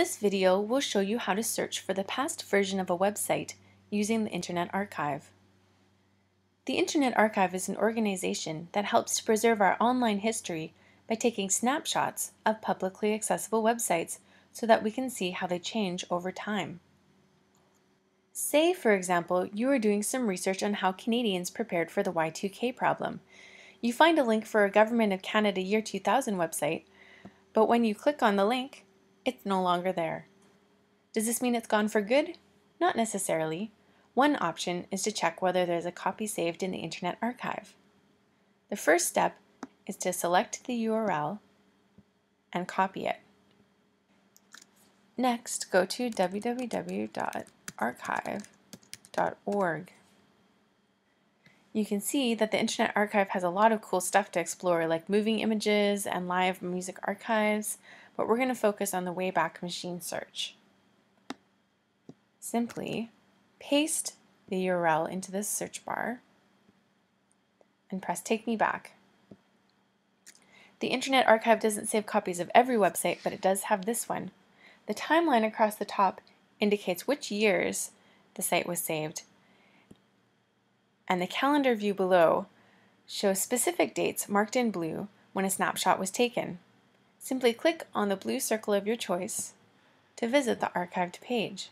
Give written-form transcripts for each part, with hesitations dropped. This video will show you how to search for the past version of a website using the Internet Archive. The Internet Archive is an organization that helps to preserve our online history by taking snapshots of publicly accessible websites so that we can see how they change over time. Say, for example, you are doing some research on how Canadians prepared for the Y2K problem. You find a link for a Government of Canada Year 2000 website, but when you click on the link, it's no longer there. Does this mean it's gone for good? Not necessarily. One option is to check whether there's a copy saved in the Internet Archive. The first step is to select the URL and copy it. Next, go to www.archive.org. You can see that the Internet Archive has a lot of cool stuff to explore, like moving images and live music archives, but we're going to focus on the Wayback Machine search. Simply paste the URL into this search bar and press Take Me Back. The Internet Archive doesn't save copies of every website, but it does have this one. The timeline across the top indicates which years the site was saved, and the calendar view below shows specific dates marked in blue when a snapshot was taken. Simply click on the blue circle of your choice to visit the archived page.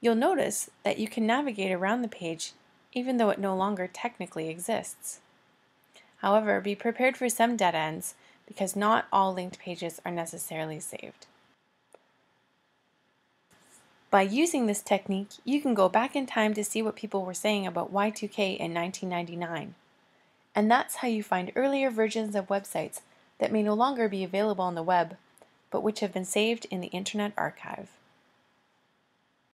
You'll notice that you can navigate around the page even though it no longer technically exists. However, be prepared for some dead ends because not all linked pages are necessarily saved. By using this technique, you can go back in time to see what people were saying about Y2K in 1999. And that's how you find earlier versions of websites that may no longer be available on the web, but which have been saved in the Internet Archive.